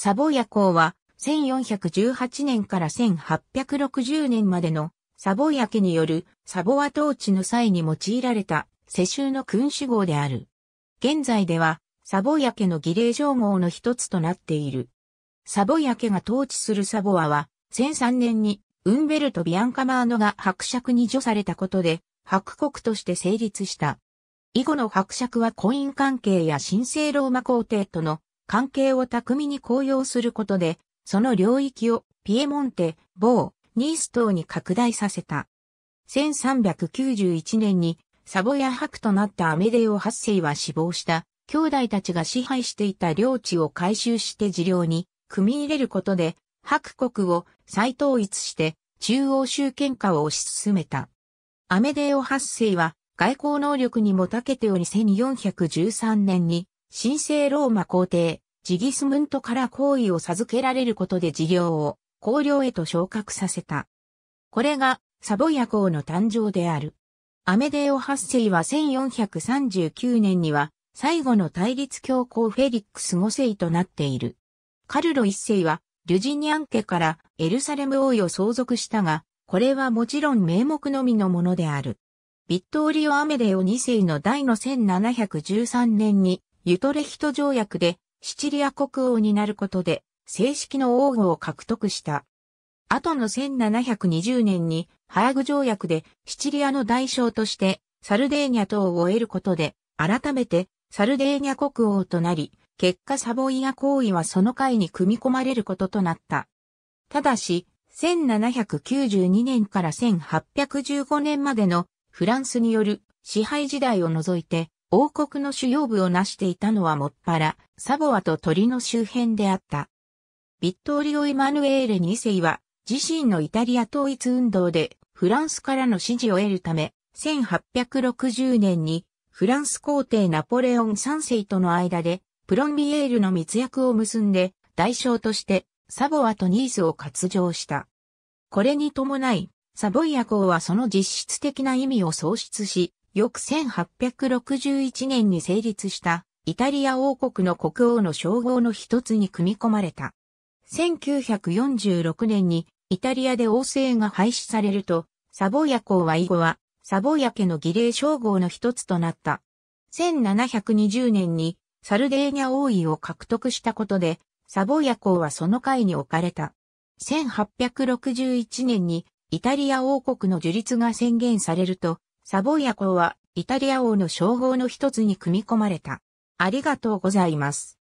サヴォヤ公は1418年から1860年までのサヴォヤ家によるサヴォワ統治の際に用いられた世襲の君主号である。現在ではサヴォヤ家の儀礼称号の一つとなっている。サヴォヤ家が統治するサヴォワは2003年にウンベルト・ビアンカマーノが伯爵に叙されたことで伯国として成立した。以後の伯爵は婚姻関係や神聖ローマ皇帝との関係を巧みに公用することで、その領域をピエモンテ、ボー、ニース等に拡大させた。1391年にサヴォヤ伯となったアメデオ8世は死亡した兄弟たちが支配していた領地を回収して自領に組み入れることで伯国を再統一して中央集権化を推し進めた。アメデオ8世は外交能力にも長けており1413年に神聖ローマ皇帝ジギスムントから皇位を授けられることで自領を公領へと昇格させた。これがサヴォヤ公の誕生である。アメデオ8世は1439年には最後の対立教皇フェリックス5世となっている。カルロ1世はリュジニャン家からエルサレム王位を相続したが、これはもちろん名目のみのものである。ビットーリオ・アメデオ2世の代の1713年にユトレヒト条約でシチリア国王になることで正式の王号を獲得した。後の1720年にハーグ条約でシチリアの代償としてサルデーニャ島を得ることで改めてサルデーニャ国王となり、結果サヴォヤ公位はその会に組み込まれることとなった。ただし、1792年から1815年までのフランスによる支配時代を除いて王国の主要部を成していたのはもっぱらサヴォワとトリノ周辺であった。ビットーリオ・エマヌエーレ2世は自身のイタリア統一運動でフランスからの支持を得るため1860年にフランス皇帝ナポレオン3世との間でプロンビエールの密約を結んで代償としてサヴォワとニースを割譲した。これに伴いサヴォヤ公はその実質的な意味を喪失し、翌1861年に成立したイタリア王国の国王の称号の一つに組み込まれた。1946年にイタリアで王政が廃止されると、サヴォヤ公は以後はサヴォヤ家の儀礼称号の一つとなった。1720年にサルデーニャ王位を獲得したことで、サヴォヤ公はその階に置かれた。1861年にイタリア王国の樹立が宣言されると、サヴォヤ公はイタリア王の称号の一つに組み込まれた。ありがとうございます。